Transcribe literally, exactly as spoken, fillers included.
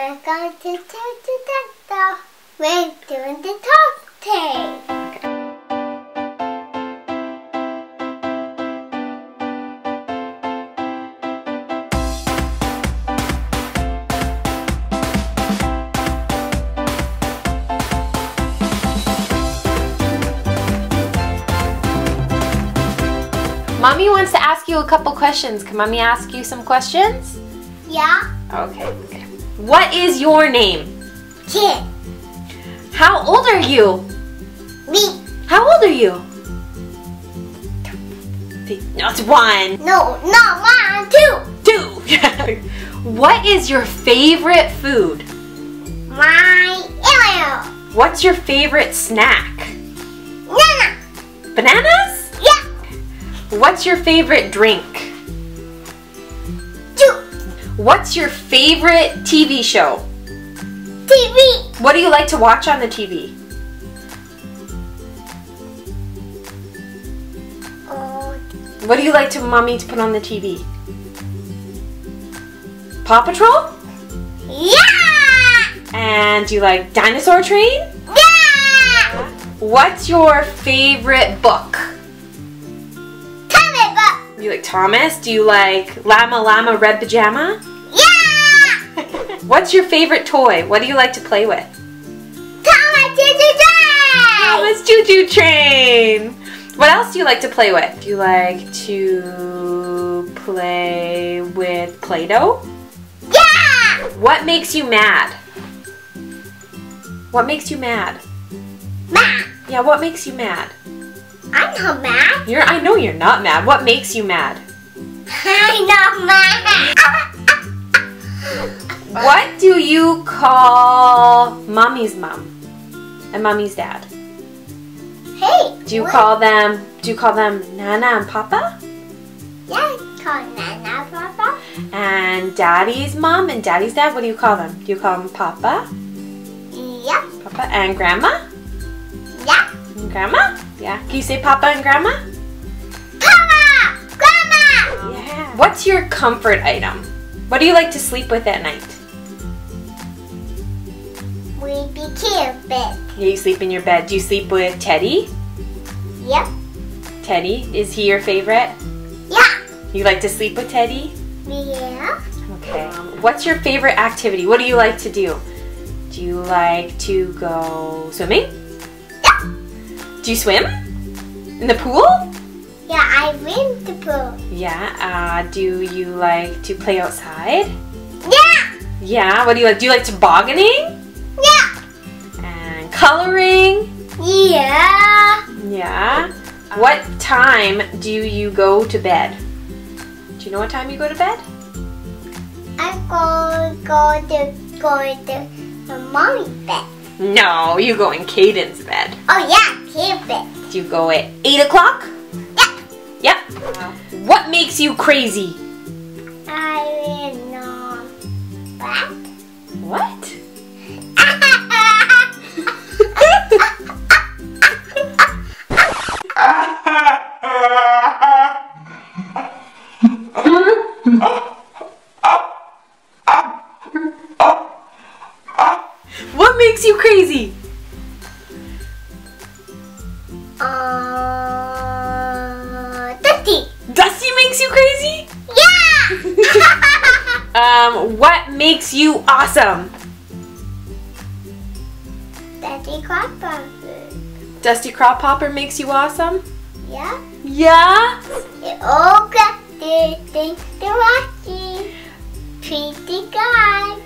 we're going to do the Dino. We're doing the dog thing. Mommy wants to ask you a couple questions. Can Mommy ask you some questions? Yeah. Okay. What is your name? Kid. How old are you? Me. How old are you? No, it's one. No, not one, two. Two. What is your favorite food? My cereal. What's your favorite snack? Banana. Bananas? What's your favorite drink? Juice. What's your favorite T V show? T V. What do you like to watch on the T V? Uh, what do you like to Mommy to put on the T V? Paw Patrol? Yeah! And do you like Dinosaur Train? Yeah! What's your favorite book? Do you like Thomas? Do you like Llama Llama Red Pajama? Yeah! What's your favorite toy? What do you like to play with? Thomas Choo Choo Train! Thomas Choo Choo Train! What else do you like to play with? Do you like to play with Play-Doh? Yeah! What makes you mad? What makes you mad? Mad! Yeah, what makes you mad? I'm not mad. You're, I know you're not mad. What makes you mad? I'm not mad. What do you call Mommy's mom and Mommy's dad? Hey. Do you what? call them, do you call them Nana and Papa? Yeah, I call Nana and Papa. And Daddy's mom and Daddy's dad, what do you call them? Do you call them Papa? Yeah. Papa and Grandma? Yeah. And Grandma? Yeah. Can you say Papa and Grandma? Papa! Grandma! Yeah. What's your comfort item? What do you like to sleep with at night? Sleepy Cupid. Yeah, you sleep in your bed. Do you sleep with Teddy? Yep. Teddy? Is he your favorite? Yeah. You like to sleep with Teddy? Yeah. Okay. What's your favorite activity? What do you like to do? Do you like to go swimming? Do you swim? In the pool? Yeah, I swim in the pool. Yeah, uh, do you like to play outside? Yeah! Yeah, what do you like? Do you like tobogganing? Yeah! And coloring? Yeah! Yeah. What time do you go to bed? Do you know what time you go to bed? I go, go to, go to my mommy's bed. No, you go in Caden's bed. Oh yeah, Caden. Do you go at eight o'clock? Yep. Yep. Uh, what makes you crazy? I don't know. What? What? You crazy? Uh, Dusty. Dusty makes you crazy? Yeah! um, what makes you awesome? Dusty Crop Hopper. Dusty Crop Hopper makes you awesome? Yeah. Yeah? It all got the things to watch. Treat the guy.